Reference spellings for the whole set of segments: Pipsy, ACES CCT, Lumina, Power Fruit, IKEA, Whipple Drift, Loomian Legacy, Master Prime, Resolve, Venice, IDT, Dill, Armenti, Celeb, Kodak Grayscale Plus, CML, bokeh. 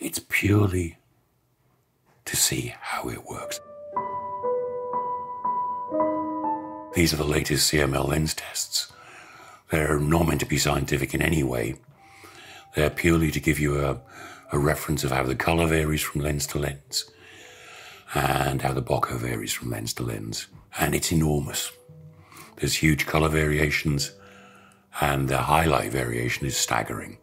It's purely to see how it works. These are the latest CML lens tests. They're not meant to be scientific in any way. They're purely to give you a reference of how the color varies from lens to lens and how the bokeh varies from lens to lens. And it's enormous. There's huge color variations and the highlight variation is staggering.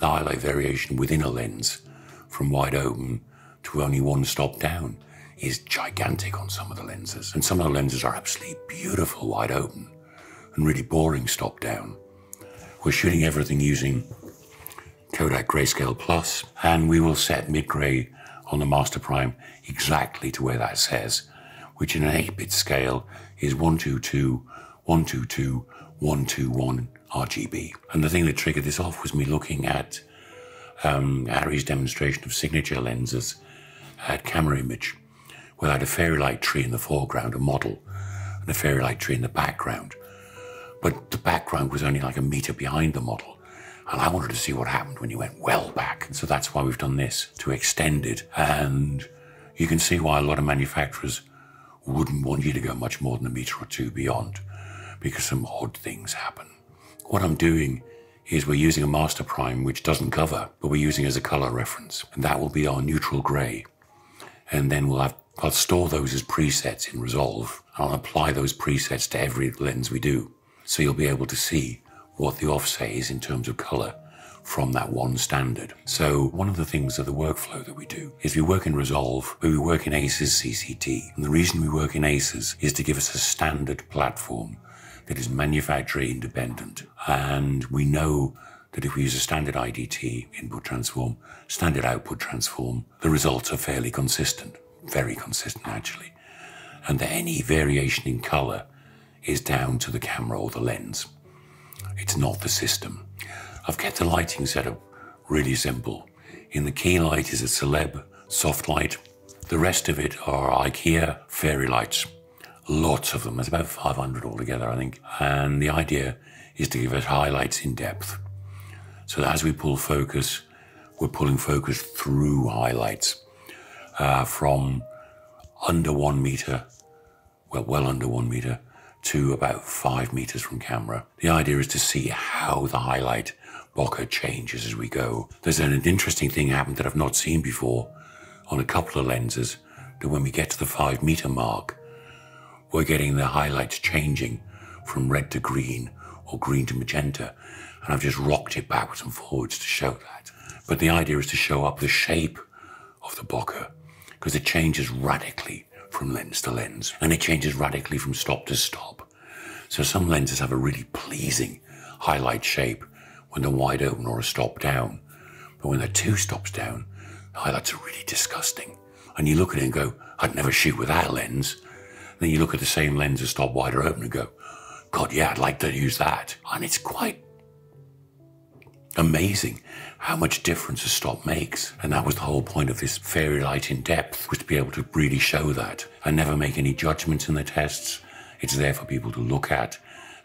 The highlight variation within a lens from wide open to only one stop down is gigantic on some of the lenses. And some of the lenses are absolutely beautiful wide open and really boring stop down. We're shooting everything using Kodak Grayscale Plus, and we will set mid-gray on the Master Prime exactly to where that says, which in an 8-bit scale is 122, 122, 121 RGB. And the thing that triggered this off was me looking at Harry's demonstration of signature lenses at Camera Image, where I had a fairy light tree in the foreground, a model, and a fairy light tree in the background. But the background was only like a meter behind the model. And I wanted to see what happened when you went well back. And so that's why we've done this, to extend it. And you can see why a lot of manufacturers wouldn't want you to go much more than a meter or two beyond, because some odd things happen. What I'm doing is we're using a Master Prime, which doesn't cover, but we're using as a color reference. And that will be our neutral gray. And then I'll store those as presets in Resolve. I'll apply those presets to every lens we do. So you'll be able to see what the offset is in terms of color from that one standard. So one of the things of the workflow that we do is we work in Resolve, but we work in ACES CCT. And the reason we work in ACES is to give us a standard platform that is manufacturer independent. And we know that if we use a standard IDT, input transform, standard output transform, the results are fairly consistent, very consistent actually. And that any variation in color is down to the camera or the lens. It's not the system. I've kept the lighting setup really simple. In the key light is a Celeb soft light. The rest of it are IKEA fairy lights. Lots of them. There's about 500 altogether, I think. And the idea is to give us highlights in depth. So that as we pull focus, we're pulling focus through highlights from under 1 meter, well under 1 meter, to about 5 meters from camera. The idea is to see how the highlight bokeh changes as we go. There's an interesting thing happened that I've not seen before on a couple of lenses, that when we get to the 5 meter mark, we're getting the highlights changing from red to green or green to magenta. And I've just rocked it backwards and forwards to show that. But the idea is to show up the shape of the bokeh, because it changes radically from lens to lens, and it changes radically from stop to stop. So some lenses have a really pleasing highlight shape when they're wide open or a stop down, but when they're two stops down, the highlights are really disgusting. And you look at it and go, I'd never shoot with that lens. And then you look at the same lens a stop wider open and go, God, yeah, I'd like to use that. And it's quite amazing how much difference a stop makes. And that was the whole point of this fairy light in depth, was to be able to really show that. I never make any judgments in the tests. It's there for people to look at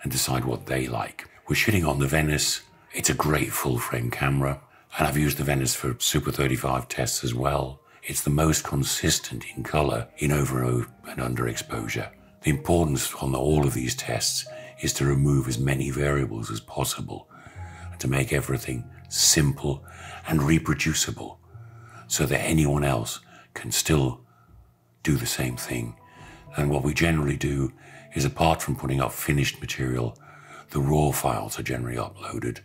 and decide what they like. We're shooting on the Venice. It's a great full frame camera. And I've used the Venice for Super 35 tests as well. It's the most consistent in color in over and under exposure. The importance on all of these tests is to remove as many variables as possible, to make everything simple and reproducible so that anyone else can still do the same thing. And what we generally do is, apart from putting up finished material, the raw files are generally uploaded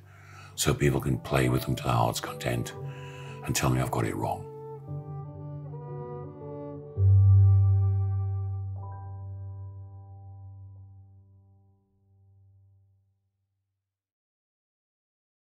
so people can play with them to their heart's content and tell me I've got it wrong.